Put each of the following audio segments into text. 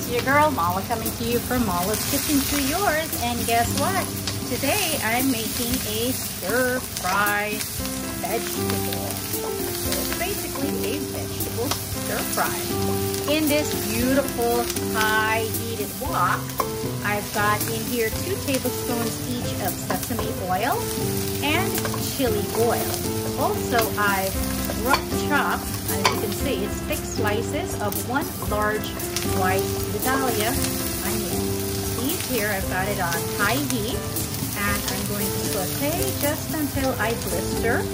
is your girl Mala coming to you from Mala's Kitchen to Yours, and guess what? Today I'm making a stir fry vegetable. So it's basically a vegetable stir fry. In this beautiful high heated wok, I've got in here 2 tablespoons each of sesame oil and chili oil. Also, I've rough chopped, as you can see, it's thick slices of 1 large white Vidalia onion. These here, I've got it on high heat, and I'm going to saute just until I blister.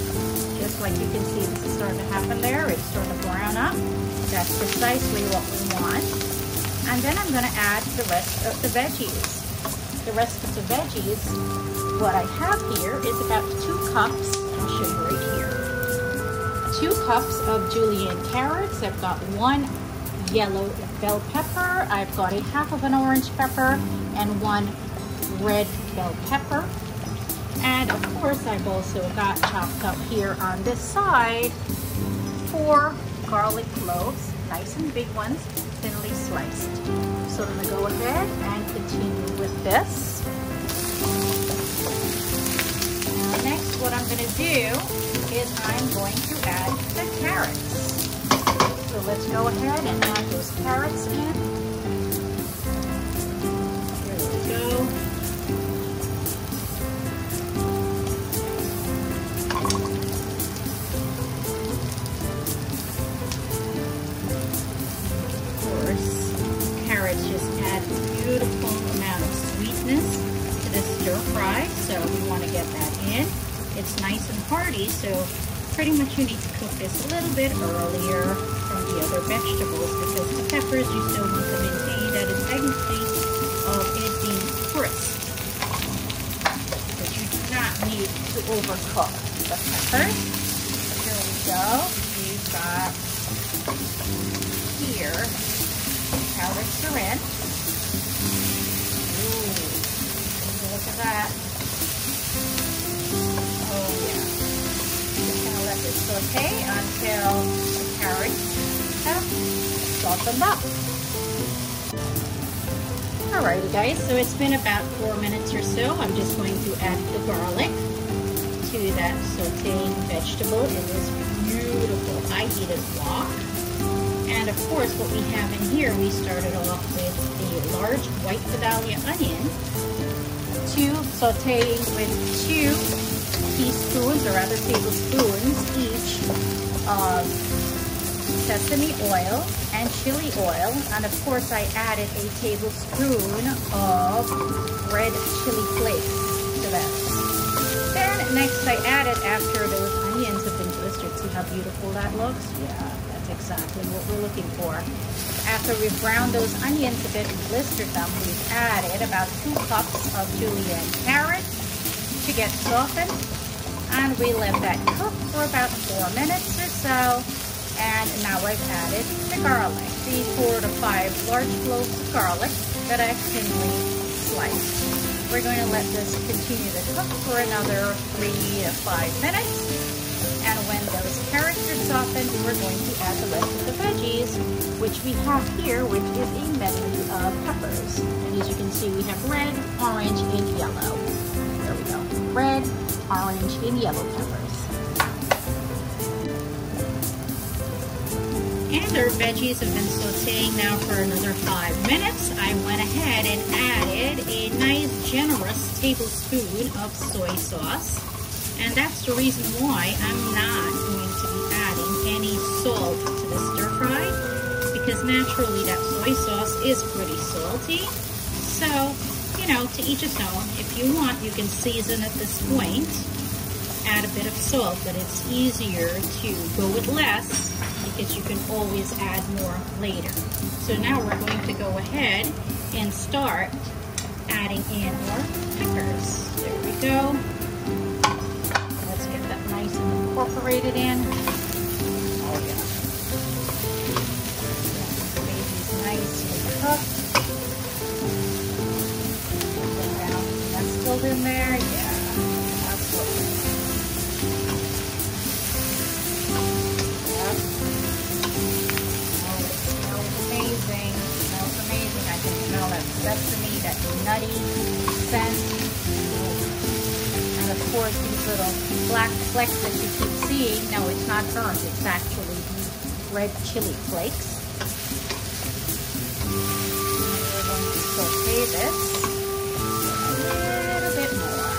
Just like you can see, this is starting to happen there. It's starting to brown up. That's precisely what we want. And then I'm going to add the rest of the veggies. The rest of the veggies, what I have here is about 2 cups, I'll show you right here, 2 cups of julienne carrots. I've got 1 yellow bell pepper, I've got 1/2 of an orange pepper, and 1 red bell pepper. And of course, I've also got chopped up here on this side 4 garlic cloves, nice and big ones, thinly sliced. So I'm gonna go ahead and continue with this. Now next, what I'm gonna do is I'm going to add the carrots. So let's go ahead and add those carrots in. There we go. Just add a beautiful amount of sweetness to this stir fry, so we want to get that in. It's nice and hearty, so pretty much you need to cook this a little bit earlier from the other vegetables, because the peppers, you still want to maintain that integrity of it being crisp. But you do not need to overcook the peppers. Here we go. We've got here. Carrots are in. Ooh, look at that. Oh yeah. Just gonna let this saute until the carrots have softened up. Alrighty guys, so it's been about 4 minutes or so. I'm just going to add the garlic to that sauteing vegetable in this beautiful high-heated wok. And of course, what we have in here, we started off with the large white Vidalia onion, 2 sauteing with 2 teaspoons, or rather tablespoons each, of sesame oil and chili oil. And of course, I added a tablespoon of red chili flakes to that. Then next I added, after those onions have been blistered, see how beautiful that looks? Yeah. Exactly what we're looking for. After we've browned those onions a bit and blistered them, we've added about 2 cups of julienne carrots to get softened, and we let that cook for about 4 minutes or so. And now I've added the garlic, the 4 to 5 large cloves of garlic that I've thinly sliced. We're going to let this continue to cook for another 3 to 5 minutes. And when those carrots are softened, we're going to add the rest of the veggies, which we have here, which is a medley of peppers. And as you can see, we have red, orange, and yellow. There we go. Red, orange, and yellow peppers. And our veggies have been sauteing now for another 5 minutes. I went ahead and added a nice, generous tablespoon of soy sauce. And that's the reason why I'm not going to be adding any salt to the stir fry, because naturally that soy sauce is pretty salty. So, you know, to each his own. If you want, you can season at this point, add a bit of salt, but it's easier to go with less because you can always add more later. So now we're going to go ahead and start adding in our peppers. There we go. Incorporated in. Oh yeah. Baby's nice and cooked. That's still in there. Yeah. That's what we need. Yeah. Oh, it smells amazing. It smells amazing. bend, and of course these little black flecks that you keep seeing, no, it's not burnt, it's actually red chili flakes. And we're going to saute this a little bit more.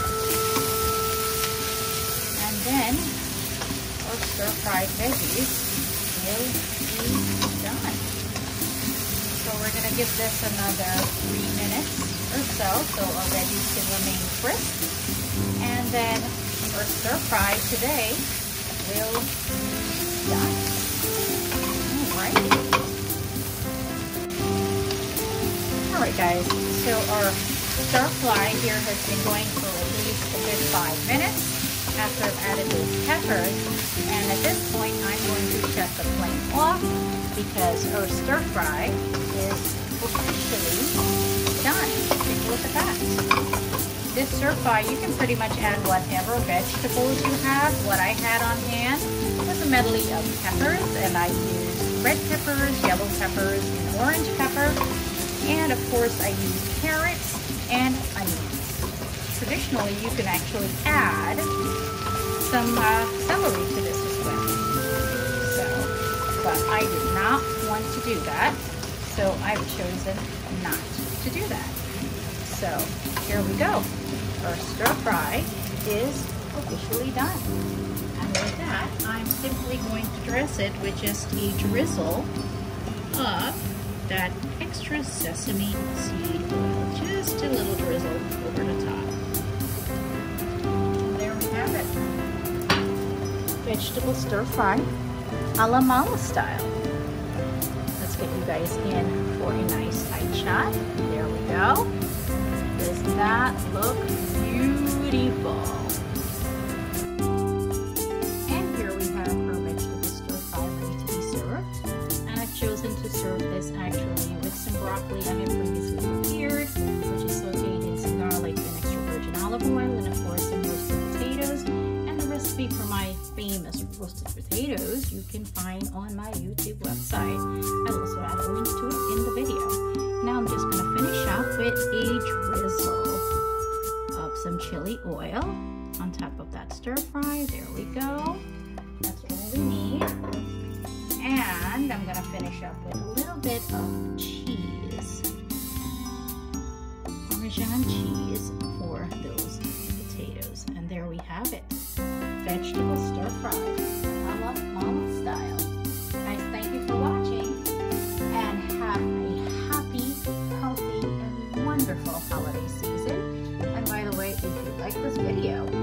And then our stir-fried veggies will be done. So we're going to give this another 3 minutes or so our veggies can remain crisp. And then our stir-fry today will be done. Alright guys, so our stir-fry here has been going for at least a good 5 minutes after I've added those peppers, and at this point I'm going to shut the flame off because our stir-fry is officially done. Take a look at that. This stir-fry, you can pretty much add whatever vegetables you have. What I had on hand was a medley of peppers, and I used red peppers, yellow peppers, and orange pepper, and of course I used carrots and onions. Traditionally, you can actually add some celery to this as well. So, but I did not want to do that, so I've chosen not to do that. So here we go. Our stir fry is officially done. And with that, I'm simply going to dress it with just a drizzle of that extra sesame seed oil. Just a little drizzle over the top. There we have it. Vegetable stir fry, Ala Mala style. Let's get you guys in for a nice tight shot. There we go. Does that look beautiful? And here we have our vegetable stir fry ready to be served. And I've chosen to serve this actually with some broccoli I had previously prepared, which is sauteed in some garlic and extra virgin olive oil, and of course some roasted potatoes. And the recipe for my famous roasted potatoes you can find on my YouTube website. I'll also add a link to it in the video. Now I'm just going to finish up with a drizzle of some chili oil on top of that stir fry. There we go. That's all we need. And I'm going to finish up with a little bit of cheese. Parmesan cheese for those potatoes. And there we have it. Vegetable stir fry, Mala Mala style. Guys, thank you for watching, and have a happy, healthy, and wonderful holiday season. And by the way, if you like this video,